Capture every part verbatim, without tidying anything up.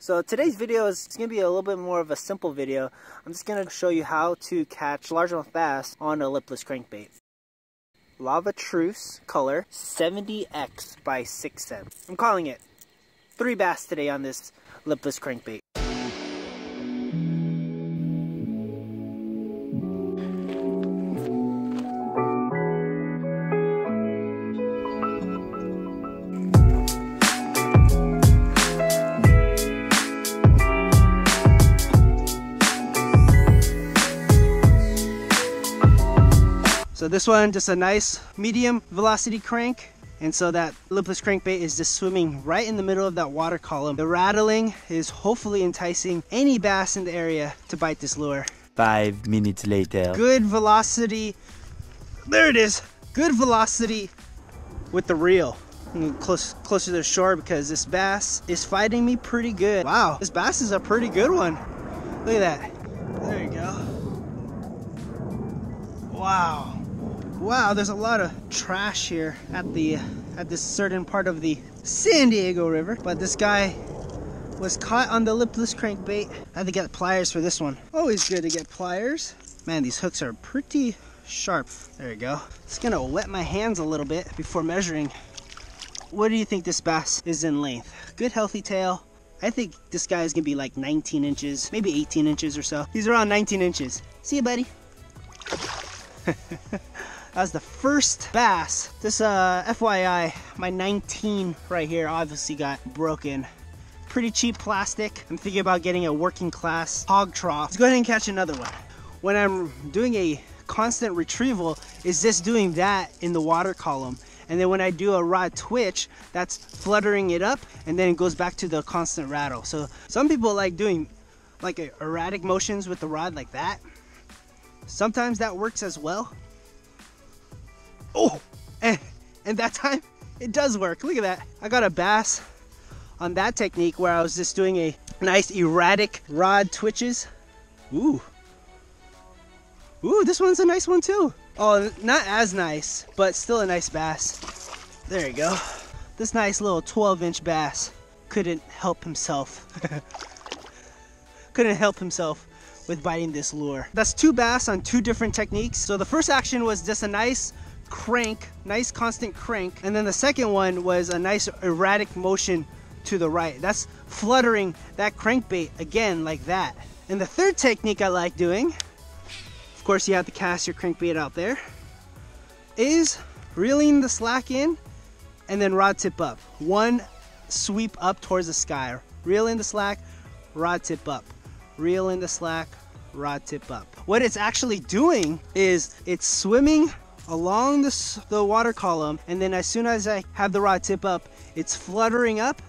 So today's video is going to be a little bit more of a simple video. I'm just going to show you how to catch largemouth bass on a lipless crankbait. Lava Truce color seventy X by six cents. I'm calling it three bass today on this lipless crankbait. So this one, just a nice medium velocity crank. And so that lipless crankbait is just swimming right in the middle of that water column. The rattling is hopefully enticing any bass in the area to bite this lure. Five minutes later. Good velocity. There it is. Good velocity with the reel. I'm close, closer to the shore because this bass is fighting me pretty good. Wow, this bass is a pretty good one. Look at that. There you go. Wow. Wow, there's a lot of trash here at the at this certain part of the San Diego River. But this guy was caught on the lipless crankbait. I had to get pliers for this one. Always good to get pliers. Man, these hooks are pretty sharp. There you go. It's gonna wet my hands a little bit before measuring. What do you think this bass is in length? Good healthy tail. I think this guy is gonna be like nineteen inches, maybe eighteen inches or so. He's around nineteen inches. See you, buddy. As the first bass. This uh, F Y I, my nineteen right here obviously got broken. Pretty cheap plastic. I'm thinking about getting a working class hog trough. Let's go ahead and catch another one. When I'm doing a constant retrieval, is this doing that in the water column. And then when I do a rod twitch, that's fluttering it up and then it goes back to the constant rattle. So some people like doing like erratic motions with the rod like that. Sometimes that works as well. Oh, and, and that time it does work. Look at that. I got a bass on that technique where I was just doing a nice erratic rod twitches. Ooh. Ooh, this one's a nice one too. Oh, not as nice, but still a nice bass. There you go. This nice little twelve inch bass couldn't help himself. Couldn't help himself with biting this lure. That's two bass on two different techniques. So the first action was just a nice crank, nice constant crank, and then the second one was a nice erratic motion to the right. That's fluttering that crankbait again like that. And the third technique I like doing, of course you have to cast your crankbait out there, is reeling the slack in and then rod tip up. One sweep up towards the sky. Reel in the slack, rod tip up. Reel in the slack, rod tip up. What it's actually doing is it's swimming along the, the water column, and then as soon as I have the rod tip up, it's fluttering up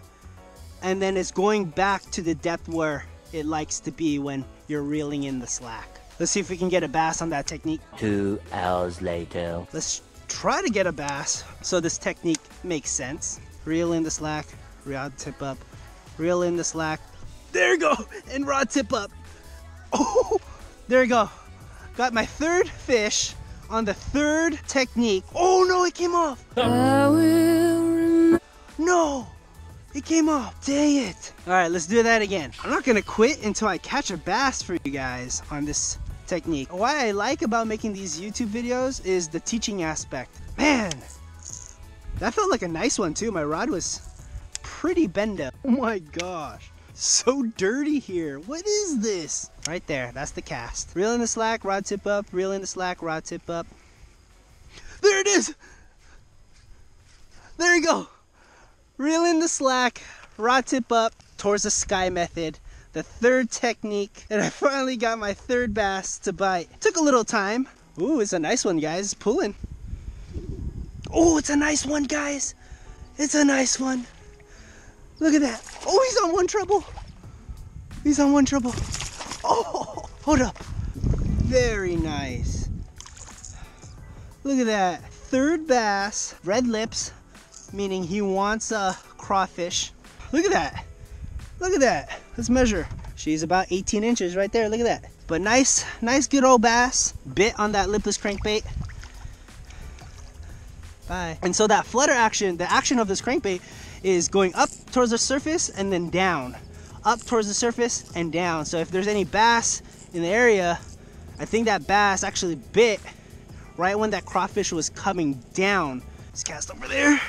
and then it's going back to the depth where it likes to be when you're reeling in the slack. Let's see if we can get a bass on that technique. Two hours later. Let's try to get a bass so this technique makes sense. Reel in the slack, rod tip up, reel in the slack. There you go, and rod tip up. Oh, there you go. Got my third fish on the third technique. Oh no, it came off. I will no, it came off, dang it. All right, let's do that again. I'm not gonna quit until I catch a bass for you guys on this technique. What I like about making these YouTube videos is the teaching aspect. Man, that felt like a nice one too. My rod was pretty bent up. Oh my gosh, so dirty here. What is this? Right there, that's the cast. Reel in the slack, rod tip up, reel in the slack, rod tip up. There it is! There you go! Reel in the slack, rod tip up, towards the sky method, the third technique, and I finally got my third bass to bite. Took a little time. Ooh, it's a nice one, guys. It's pulling. Oh, it's a nice one, guys. It's a nice one. Look at that. Oh, he's on one treble. He's on one treble. Oh, hold up. Very nice. Look at that. Third bass, red lips, meaning he wants a crawfish. Look at that. Look at that. Let's measure. She's about eighteen inches right there. Look at that. But nice, nice good old bass bit on that lipless crankbait. Bye. And so that flutter action, the action of this crankbait is going up towards the surface and then down. up towards the surface and down. So if there's any bass in the area, I think that bass actually bit right when that crawfish was coming down. Let's cast over there.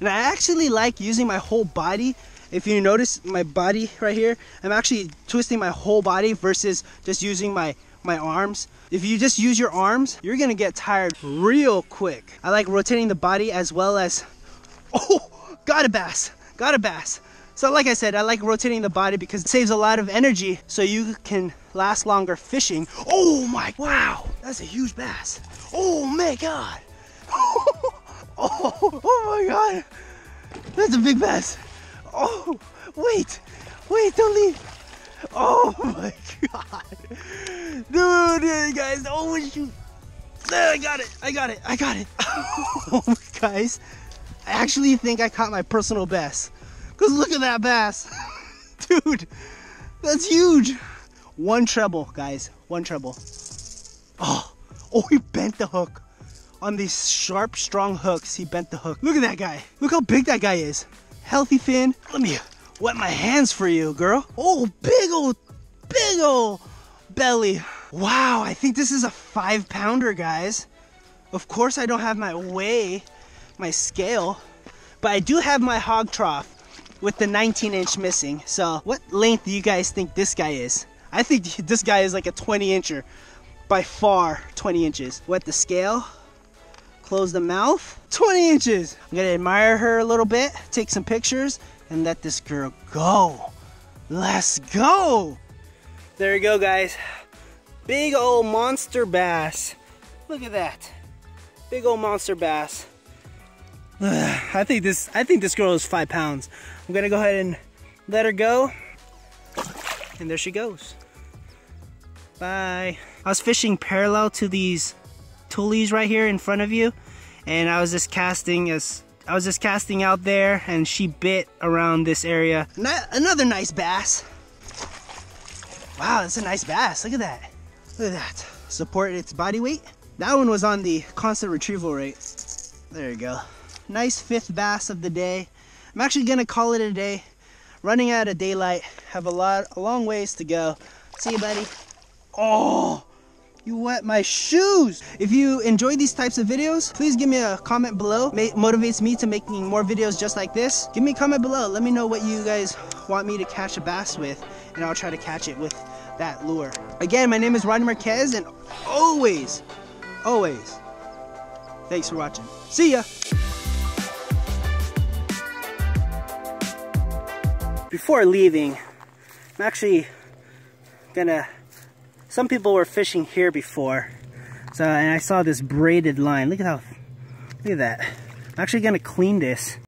And I actually like using my whole body. If you notice my body right here, I'm actually twisting my whole body versus just using my, my arms. If you just use your arms, you're gonna get tired real quick. I like rotating the body as well as, oh, got a bass, got a bass. So like I said, I like rotating the body because it saves a lot of energy so you can last longer fishing. Oh my, wow, that's a huge bass. Oh my God. Oh, oh my God, that's a big bass. Oh, wait, wait, don't leave. Oh my God. Dude, guys, oh shoot. I got it, I got it, I got it. Oh, guys, I actually think I caught my personal best. Because look at that bass. Dude, that's huge. One treble, guys, one treble. Oh, oh, he bent the hook. On these sharp, strong hooks, he bent the hook. Look at that guy. Look how big that guy is. Healthy fin. Let me wet my hands for you, girl. Oh, big old, big old belly. Wow, I think this is a five pounder, guys. Of course, I don't have my weigh, my scale, but I do have my hog trough with the nineteen inch missing. So what length do you guys think this guy is? I think this guy is like a twenty incher, by far twenty inches. Wet the scale. Close the mouth, twenty inches. I'm gonna admire her a little bit, take some pictures, and let this girl go. Let's go. There you go, guys. Big old monster bass. Look at that. Big old monster bass. Ugh, I think this, I think this girl is five pounds. I'm gonna go ahead and let her go. And there she goes. Bye. I was fishing parallel to these tulies right here in front of you, and I was just casting as I was just casting out there, and she bit around this area. Another nice bass. Wow, that's a nice bass. Look at that. Look at that. Support its body weight. That one was on the constant retrieval rate. There you go. Nice fifth bass of the day. I'm actually gonna call it a day. Running out of daylight. Have a lot, a long ways to go. See you, buddy. Oh. You wet my shoes. If you enjoy these types of videos, please give me a comment below. It motivates me to making more videos just like this. Give me a comment below. Let me know what you guys want me to catch a bass with, and I'll try to catch it with that lure. Again, my name is Rodney Marquez, and always, always, thanks for watching. See ya. Before leaving, I'm actually gonna... Some people were fishing here before, so and I saw this braided line. Look at how, look at that. I'm actually gonna clean this.